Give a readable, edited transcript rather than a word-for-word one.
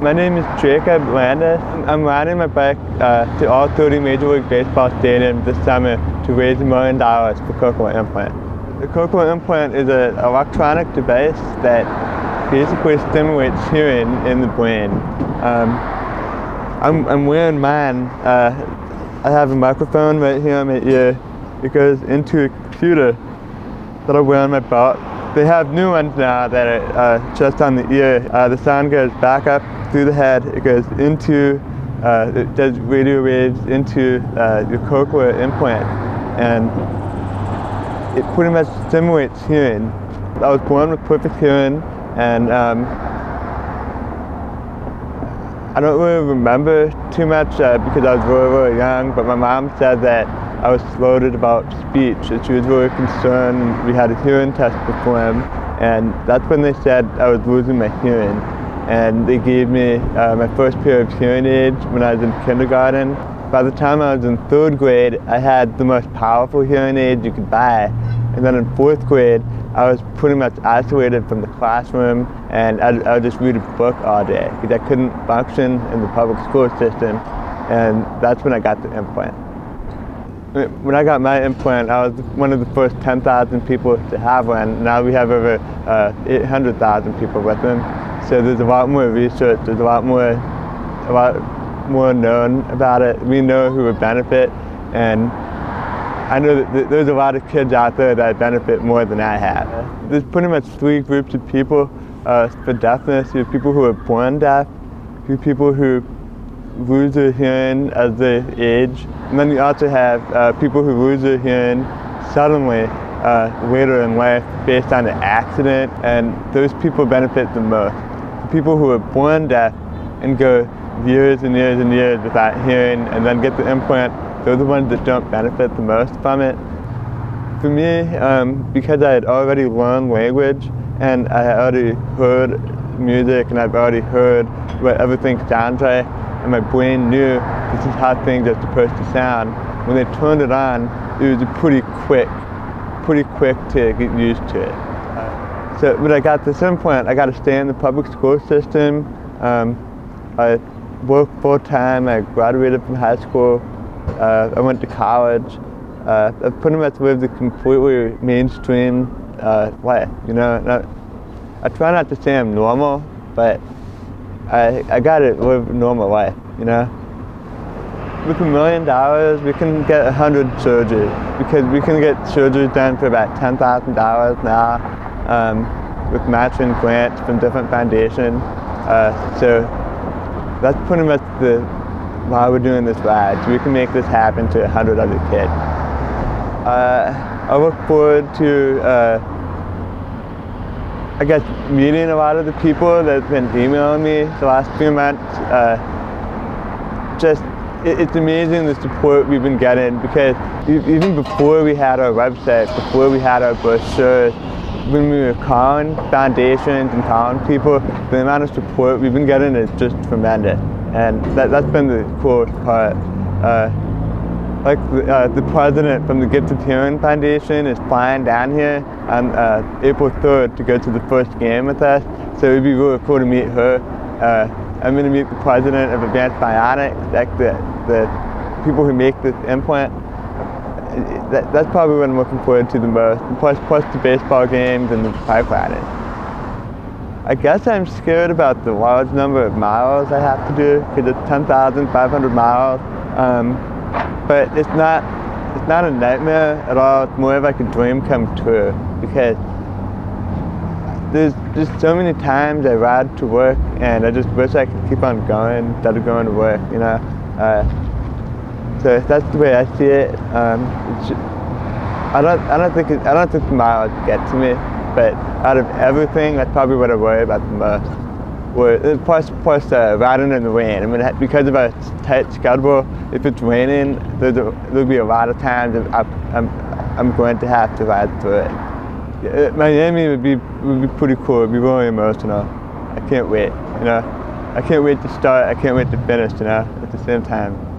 My name is Jacob Landis. I'm riding my bike to all 30 Major League Baseball stadiums this summer to raise $1 million for cochlear implant. The cochlear implant is an electronic device that basically stimulates hearing in the brain. I'm wearing mine. I have a microphone right here on my ear. It goes into a computer that I wear on my belt. They have new ones now that are just on the ear. The sound goes back up through the head. It goes into, it does radio waves into your cochlear implant, and it pretty much stimulates hearing. I was born with perfect hearing, and I don't really remember too much because I was really, really young, but my mom said that I was floated about speech, and she was really concerned. We had a hearing test performed, and that's when they said I was losing my hearing. And they gave me my first pair of hearing aids when I was in kindergarten. By the time I was in third grade, I had the most powerful hearing aids you could buy. And then in fourth grade, I was pretty much isolated from the classroom, and I would just read a book all day because I couldn't function in the public school system. And that's when I got the implant. When I got my implant, I was one of the first 10,000 people to have one. Now we have over 800,000 people with them. So there's a lot more research, there's a lot more known about it. We know who would benefit, and I know that there's a lot of kids out there that benefit more than I have. There's pretty much three groups of people for deafness. You have people who are born deaf, you have people who lose their hearing as they age, and then you also have people who lose their hearing suddenly later in life based on an accident, and those people benefit the most. The people who are born deaf and go years and years and years without hearing and then get the implant, they're the ones that don't benefit the most from it. For me, because I had already learned language and I had already heard music and I've already heard what everything sounds like, and my brain knew this is how things are supposed to sound. When they turned it on, it was pretty quick to get used to it. So when I got this implant, I got to stay in the public school system. I worked full time. I graduated from high school. I went to college. I pretty much lived a completely mainstream life, you know. And I try not to say I'm normal, but I gotta live a normal life, you know? With $1 million, we can get 100 surgeries, because we can get surgeries done for about $10,000 now, with matching grants from different foundations. So that's pretty much why we're doing this ride, so we can make this happen to 100 other kids. I look forward to I guess meeting a lot of the people that's been emailing me the last few months. It's amazing the support we've been getting, because even before we had our website, before we had our brochures, when we were calling foundations and calling people, the amount of support we've been getting is just tremendous. And that's been the coolest part. Like the president from the Gifted Hearing Foundation is flying down here on April 3rd to go to the first game with us, so it would be really cool to meet her. I'm going to meet the president of Advanced Bionics, like the people who make this implant. That's probably what I'm looking forward to the most, plus the baseball games and the bike riding. I guess I'm scared about the large number of miles I have to do, because it's 10,500 miles. But it's not a nightmare at all. It's more of like a dream come true, because there's just so many times I ride to work and I just wish I could keep on going instead of going to work, you know. So that's the way I see it. I don't think the miles get to me, but out of everything, that's probably what I worry about the most. Plus riding in the rain. I mean, because of our tight schedule, if it's raining, there'll be a lot of times I'm going to have to ride through it. Miami would be pretty cool. It'd be really emotional. I can't wait, you know. I can't wait to start. I can't wait to finish, you know, at the same time.